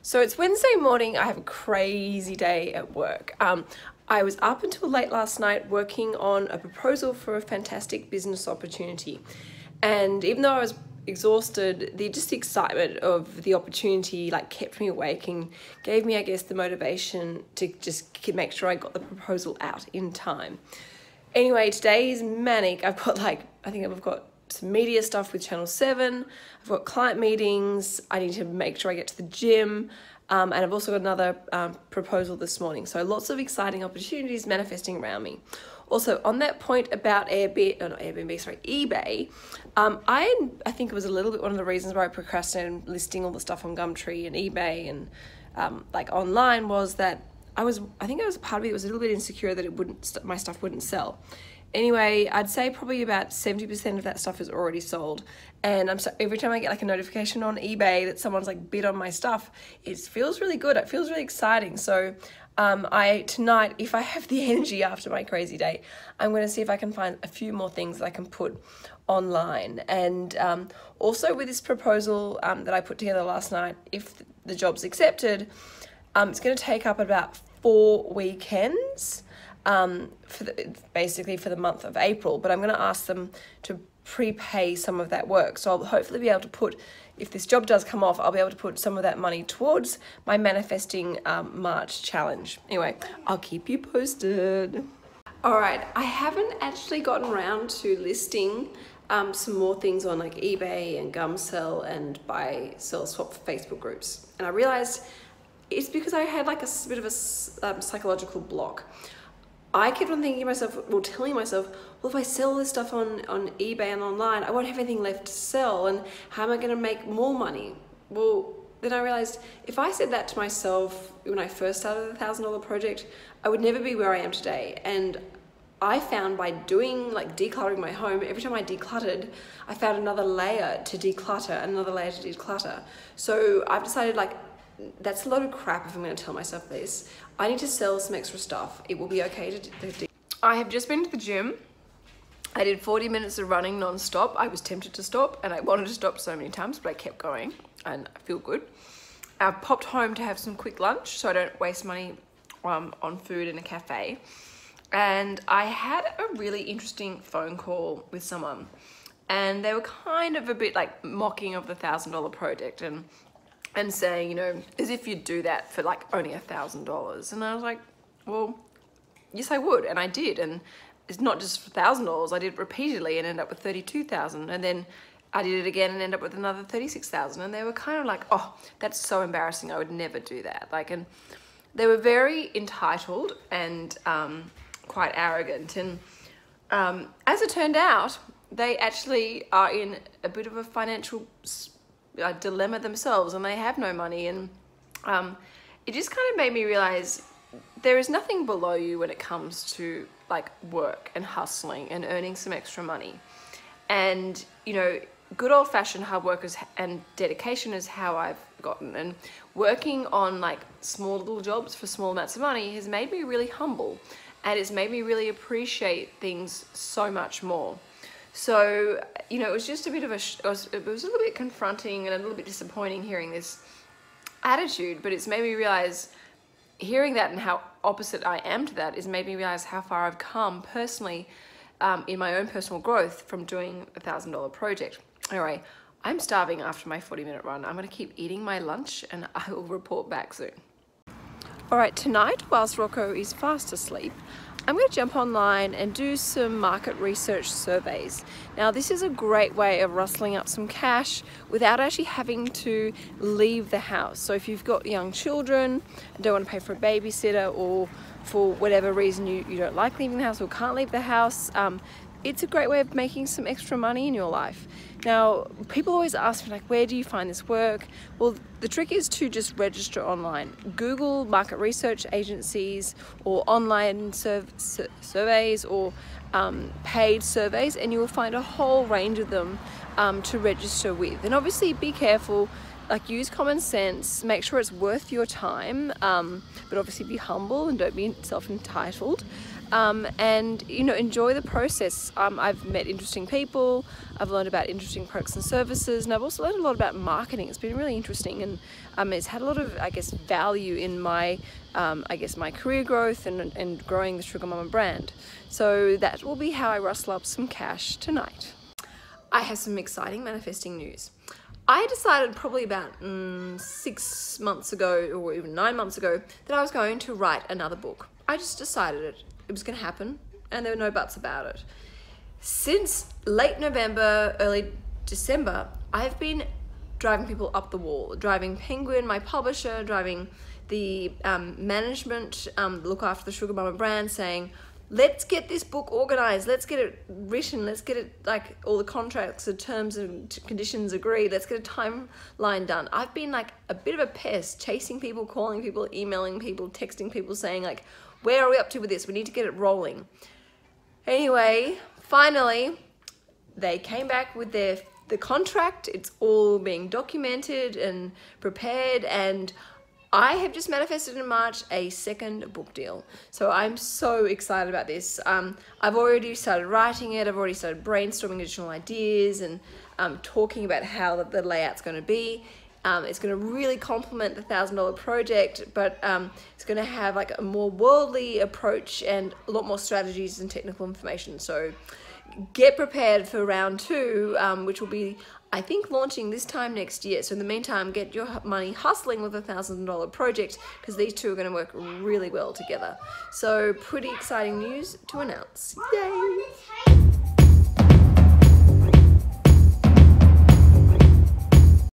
So it's Wednesday morning. I have a crazy day at work. I was up until late last night working on a proposal for a fantastic business opportunity. And even though I was exhausted, the excitement of the opportunity like kept me awake and gave me, I guess, the motivation to just make sure I got the proposal out in time. Anyway, today is manic. I've got I've got some media stuff with Channel 7, I've got client meetings, I need to make sure I get to the gym, and I've also got another proposal this morning. So lots of exciting opportunities manifesting around me. Also, on that point about eBay, I think it was a little bit one of the reasons why I procrastinated listing all the stuff on Gumtree and eBay and like online, was that part of it was a little bit insecure that my stuff wouldn't sell. Anyway, I'd say probably about 70% of that stuff is already sold, and every time I get like a notification on eBay that someone's like bid on my stuff, it feels really good. It feels really exciting. So tonight, if I have the energy after my crazy day, I'm going to see if I can find a few more things that I can put online. And also with this proposal that I put together last night, if the job's accepted, it's going to take up about 4 weekends. Basically for the month of April, but I'm going to ask them to prepay some of that work. So I'll hopefully be able to put, if this job does come off, I'll be able to put some of that money towards my manifesting March challenge. Anyway, I'll keep you posted. All right, I haven't actually gotten around to listing some more things on like eBay and Gumsell and buy, sell, swap for Facebook groups. And I realized it's because I had like a bit of a psychological block. I kept on thinking to myself, well, telling myself, well, if I sell this stuff on eBay and online, I won't have anything left to sell, and how am I going to make more money? Well, then I realized if I said that to myself when I first started the $1,000 Project, I would never be where I am today. And I found by doing, like, decluttering my home, every time I decluttered, I found another layer to declutter, another layer to declutter. So I've decided, like, that's a lot of crap if I'm going to tell myself this. I need to sell some extra stuff. It will be okay to I have just been to the gym. I did 40 minutes of running non-stop. I was tempted to stop, and I wanted to stop so many times, but I kept going and I feel good. I popped home to have some quick lunch so I don't waste money on food in a cafe. And I had a really interesting phone call with someone, and they were kind of a bit like mocking of the $1,000 Project and saying, you know, as if you'd do that for like only $1,000. And I was like, well, yes, I would. And I did. And it's not just for $1,000. I did it repeatedly and ended up with $32,000. And then I did it again and ended up with another $36,000. And they were kind of like, oh, that's so embarrassing. I would never do that. Like, and they were very entitled and quite arrogant. And as it turned out, they actually are in a bit of a financial dilemma themselves, and they have no money, and it just kind of made me realize there is nothing below you when it comes to like work and hustling and earning some extra money. And you know, good old-fashioned hard work and dedication is how I've gotten, and working on like small little jobs for small amounts of money has made me really humble, and it's made me really appreciate things so much more. So, you know, it was just a bit of it was a little bit confronting and a little bit disappointing hearing this attitude, but it's made me realize, hearing that and how opposite I am to that, has made me realize how far I've come personally in my own personal growth from doing the $1,000 Project. Anyway, I'm starving after my 40-minute run. I'm going to keep eating my lunch and I will report back soon. All right, tonight, whilst Rocco is fast asleep, I'm going to jump online and do some market research surveys. Now, this is a great way of rustling up some cash without actually having to leave the house. So if you've got young children and don't want to pay for a babysitter, or for whatever reason you don't like leaving the house or can't leave the house, it's a great way of making some extra money in your life. Now, people always ask me, like, where do you find this work? Well, the trick is to just register online. Google market research agencies or online surveys or paid surveys, and you will find a whole range of them to register with. And obviously be careful, like, use common sense, make sure it's worth your time, but obviously be humble and don't be self-entitled. and you know, enjoy the process. I've met interesting people, I've learned about interesting products and services, and I've also learned a lot about marketing. It's been really interesting, and it's had a lot of, I guess, value in my I guess my career growth and growing the Sugar Mama brand. So that will be how I rustle up some cash tonight. I have some exciting manifesting news. I decided probably about 6 months ago, or even 9 months ago, that I was going to write another book. I just decided it was gonna happen, and there were no buts about it. Since late November, early December, I've been driving people up the wall, driving Penguin, my publisher, driving the management, look after the Sugar Mama brand, saying, let's get this book organized, let's get it written, let's get it, like, all the contracts, the terms and conditions agreed, let's get a timeline done. I've been like a bit of a pest, chasing people, calling people, emailing people, texting people, saying like, where are we up to with this? We need to get it rolling. Anyway, finally, they came back with the contract. It's all being documented and prepared, and I have just manifested in March a second book deal. So I'm so excited about this. I've already started writing it. I've already started brainstorming additional ideas and talking about how the layout's going to be. It's going to really complement the $1,000 project, but it's going to have like a more worldly approach and a lot more strategies and technical information. So get prepared for round two, which will be, I think, launching this time next year. So in the meantime, get your money hustling with the $1,000 project, because these two are going to work really well together. So pretty exciting news to announce. Yay!